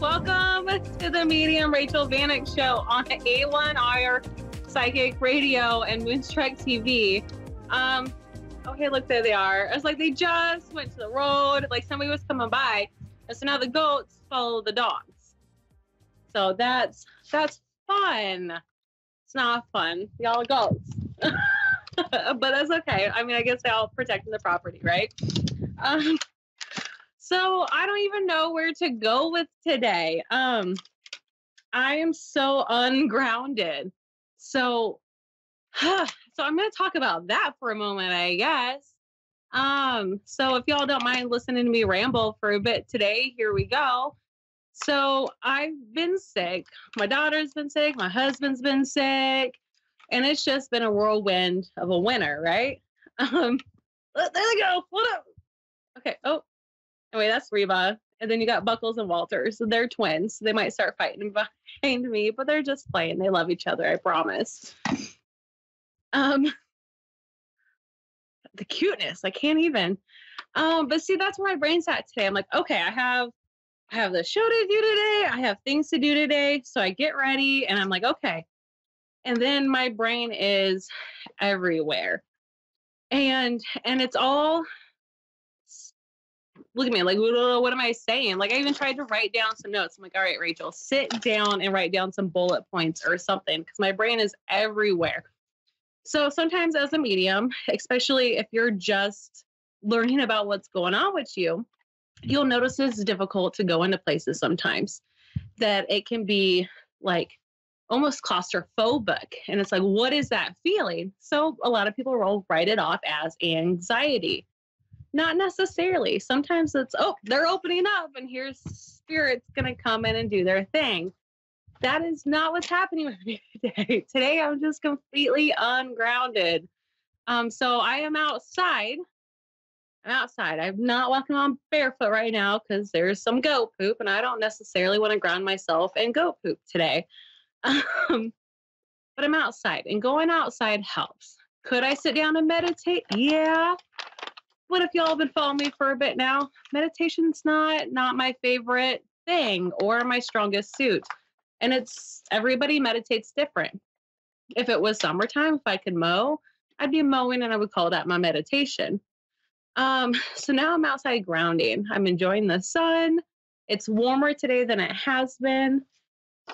Welcome to the Medium Rachel Vanik Show on A1 IR Psychic Radio and Moonstruck TV. Okay, look, there they are. I was like, they just went to the road, like somebody was coming by. And so now the goats follow the dogs. So that's fun. It's not fun. Y'all are goats. But that's okay. I mean, I guess they're all protecting the property, right? So I don't even know where to go with today. I am so ungrounded. So I'm going to talk about that for a moment, I guess. So if y'all don't mind listening to me ramble for a bit today, here we go. So I've been sick. My daughter's been sick. My husband's been sick. And it's just been a whirlwind of a winter, right? There they go. Hold up. Okay. Oh. Anyway, that's Reba. And then you got Buckles and Walters. They're twins. So they might start fighting behind me, but they're just playing. They love each other, I promise. The cuteness, I can't even. But see, that's where my brain's at today. I'm like, okay, I have the show to do today. I have things to do today. So I get ready and I'm like, okay. And then my brain is everywhere. And it's all... Look at me, like, what am I saying? Like, I even tried to write down some notes. I'm like, all right, Rachel, sit down and write down some bullet points or something, because my brain is everywhere. So sometimes as a medium, especially if you're just learning about what's going on with you, you'll notice it's difficult to go into places sometimes, that it can be, like, almost claustrophobic. And it's like, what is that feeling? So a lot of people will write it off as anxiety. Not necessarily. Sometimes it's, oh, they're opening up and here's spirits going to come in and do their thing. That is not what's happening with me today. Today, I'm just completely ungrounded. So I am outside. I'm outside. I'm not walking on barefoot right now because there's some goat poop and I don't necessarily want to ground myself in goat poop today. But I'm outside and going outside helps. Could I sit down and meditate? Yeah. What if y'all have been following me for a bit now? Meditation's not my favorite thing or my strongest suit. And it's, everybody meditates different. If it was summertime, if I could mow, I'd be mowing and I would call that my meditation. So now I'm outside grounding. I'm enjoying the sun. It's warmer today than it has been.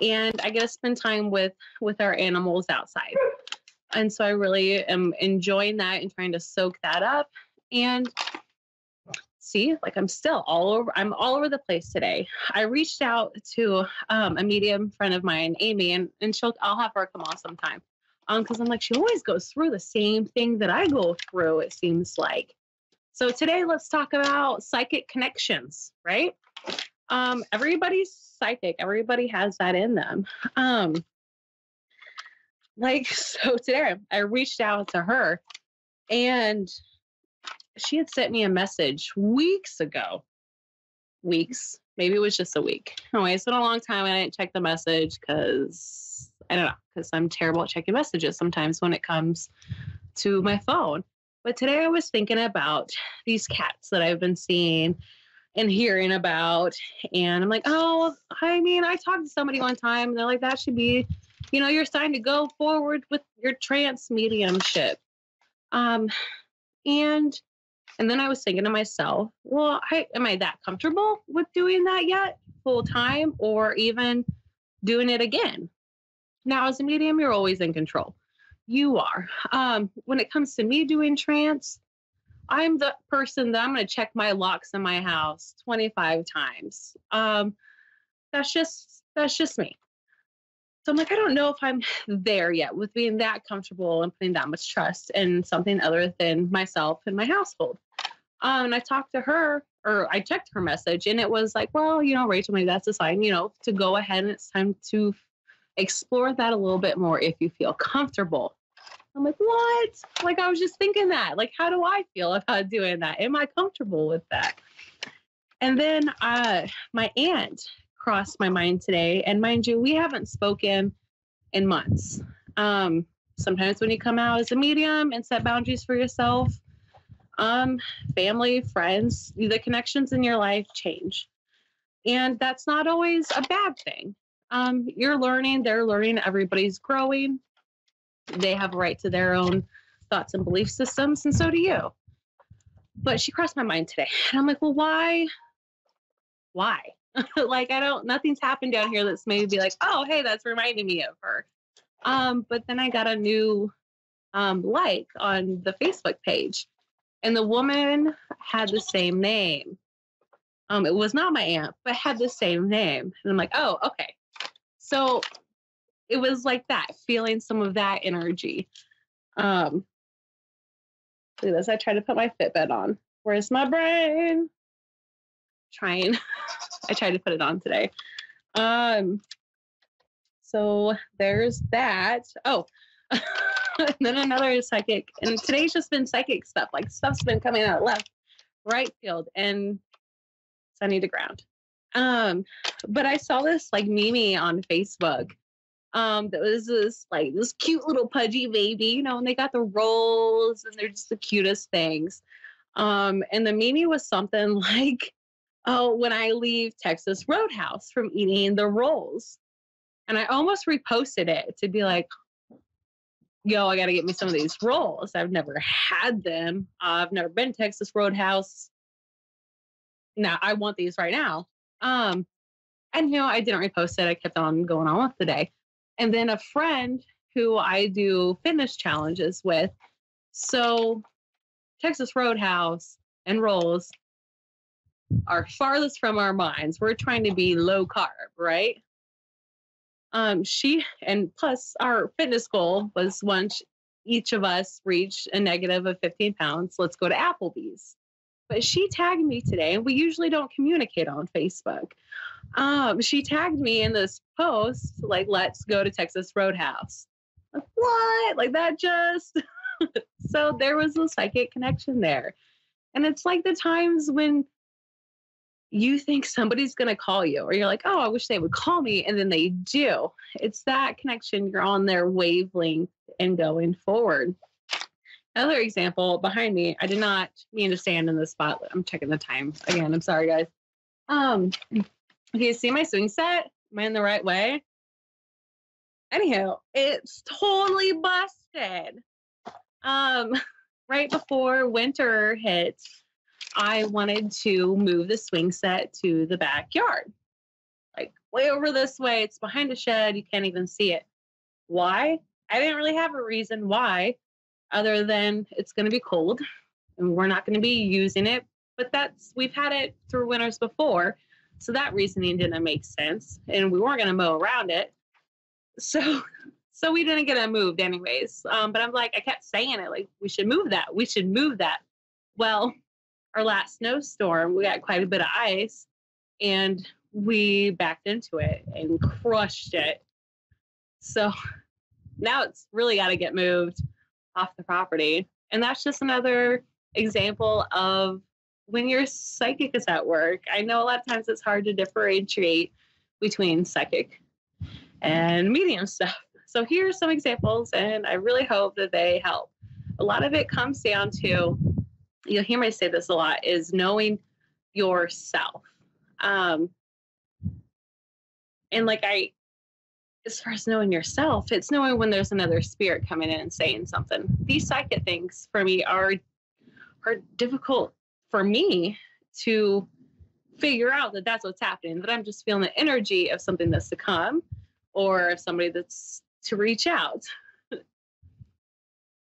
And I get to spend time with our animals outside. And so I really am enjoying that and trying to soak that up. And see, like I'm still all over the place today. I reached out to a medium friend of mine, Amy, and I'll have her come on sometime. Because I'm like, she always goes through the same thing that I go through, it seems like. So today, let's talk about psychic connections, right? Everybody's psychic. Everybody has that in them. So today, I reached out to her and... She had sent me a message weeks ago. Weeks. Maybe it was just a week. Anyway, it's been a long time and I didn't check the message because, I don't know, because I'm terrible at checking messages sometimes when it comes to my phone. But today I was thinking about these cats that I've been seeing and hearing about. And I'm like, oh, I mean, I talked to somebody one time and they're like, that should be, you know, your sign to go forward with your trance mediumship. And then I was thinking to myself, well, am I that comfortable with doing that yet full time or even doing it again? Now, as a medium, you're always in control. You are. When it comes to me doing trance, I'm the person that I'm going to check my locks in my house 25 times. That's just me. So I'm like, I don't know if I'm there yet with being that comfortable and putting that much trust in something other than myself and my household. And I talked to her, or I checked her message, and it was like, well, you know, Rachel, maybe that's a sign, you know, to go ahead and it's time to explore that a little bit more if you feel comfortable. I'm like, what? Like, I was just thinking that. Like, how do I feel about doing that? Am I comfortable with that? And then my aunt crossed my mind today. And mind you, we haven't spoken in months. Sometimes when you come out as a medium and set boundaries for yourself, family, friends, the connections in your life change. And that's not always a bad thing. You're learning, they're learning, everybody's growing. They have a right to their own thoughts and belief systems, and so do you. But she crossed my mind today. And I'm like, well, why? Like, nothing's happened down here that's made me be like, oh, hey, that's reminding me of her. But then I got a new like on the Facebook page, and the woman had the same name. It was not my aunt, but had the same name. And I'm like, oh, okay. So it was like that, feeling some of that energy. Look at this. I tried to put my Fitbit on. Where's my brain? I tried to put it on today. So there's that. Oh, and then another psychic. And today's just been psychic stuff. Like, stuff's been coming out left, right field, and sunny to ground. But I saw this like meme on Facebook. That was this cute little pudgy baby, you know, and they got the rolls and they're just the cutest things. And the meme was something like, oh, when I leave Texas Roadhouse from eating the rolls. And I almost reposted it to be like, yo, I got to get me some of these rolls. I've never had them. I've never been to Texas Roadhouse. Now I want these right now. And, you know, I didn't repost it. I kept on going on with the day. And then a friend who I do fitness challenges with. So Texas Roadhouse and rolls are farthest from our minds. We're trying to be low carb, right? And plus our fitness goal was once each of us reach a negative of 15 pounds, let's go to Applebee's. But she tagged me today, and we usually don't communicate on Facebook. She tagged me in this post, like, let's go to Texas Roadhouse. Like, what? Like, that just... So there was a psychic connection there. And it's like the times when you think somebody's going to call you, or you're like, oh, I wish they would call me, and then they do. It's that connection. You're on their wavelength and going forward. Another example behind me, I did not mean to stand in the spot. I'm checking the time again. I'm sorry, guys. Okay, see my swing set? Am I in the right way? Anyhow, it's totally busted. Right before winter hit, I wanted to move the swing set to the backyard. Like, way over this way. It's behind a shed. You can't even see it. Why? I didn't really have a reason why, other than it's going to be cold and we're not going to be using it. But we've had it through winters before. So that reasoning didn't make sense, and we weren't going to mow around it. So we didn't get it moved anyways. But I'm like, I kept saying it, like, we should move that. We should move that. Well, our last snowstorm, we got quite a bit of ice, and we backed into it and crushed it. So now it's really got to get moved off the property. And that's just another example of when your psychic is at work. I know a lot of times it's hard to differentiate between psychic and medium stuff. So here are some examples, and I really hope that they help. A lot of it comes down to, you'll hear me say this a lot, is knowing yourself. As far as knowing yourself, it's knowing when there's another spirit coming in and saying something. These psychic things for me are difficult for me to figure out that that's what's happening, that I'm just feeling the energy of something that's to come, or of somebody that's to reach out.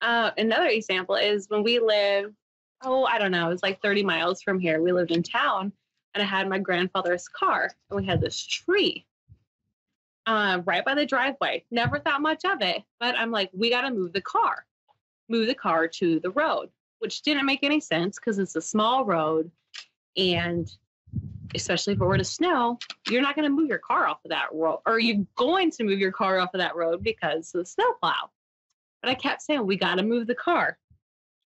Another example is when we lived, I don't know, it was like 30 miles from here. We lived in town, and I had my grandfather's car, and we had this tree right by the driveway. Never thought much of it, but I'm like, we got to move the car to the road, which didn't make any sense because it's a small road. And especially if it were to snow, you're not going to move your car off of that road, or you're going to move your car off of that road because of the snowplow. But I kept saying, we got to move the car.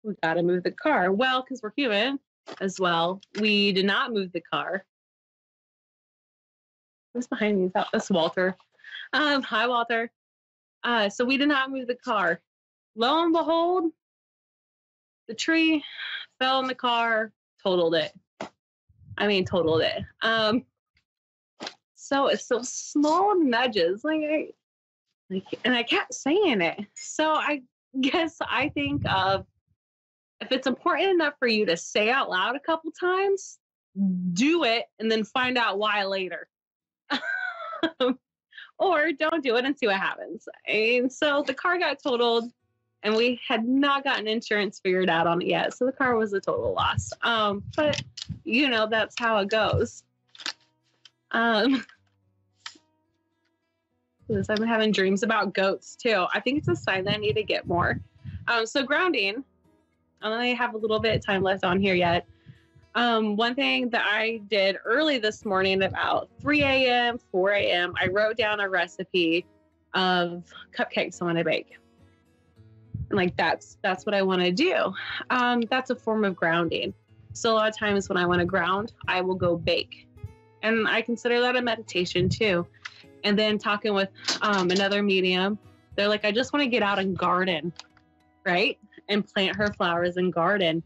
We got to move the car. Well, because we're human as well, we did not move the car. Who's behind me? That's Walter. Hi, Walter. So we did not move the car. Lo and behold, the tree fell in the car, totaled it. so small nudges, and I kept saying it. So I guess I think of, if it's important enough for you to say out loud a couple times, do it and then find out why later. Or don't do it and see what happens. And so the car got totaled, and we had not gotten insurance figured out on it yet. So the car was a total loss. But, you know, that's how it goes. I've been having dreams about goats, too. I think it's a sign that I need to get more. So grounding. I only have a little bit of time left on here yet. One thing that I did early this morning about 3 a.m., 4 a.m., I wrote down a recipe of cupcakes I want to bake. And that's what I want to do. That's a form of grounding. So a lot of times when I want to ground, I will go bake. And I consider that a meditation too. And then talking with another medium, they're like, I just want to get out and garden, right? And plant her flowers and garden.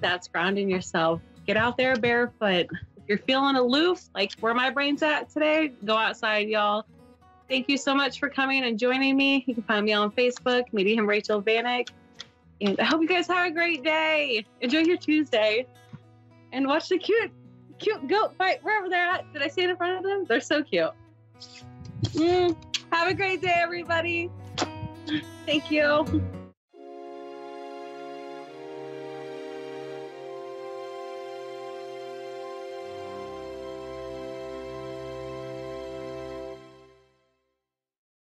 That's grounding yourself. Get out there barefoot. If you're feeling aloof, like where my brain's at today, go outside, y'all. Thank you so much for coming and joining me. You can find me on Facebook, Medium Rachel Vanik. And I hope you guys have a great day. Enjoy your Tuesday. And watch the cute goat fight wherever they're at. Did I stand in front of them? They're so cute. Have a great day, everybody. Thank you.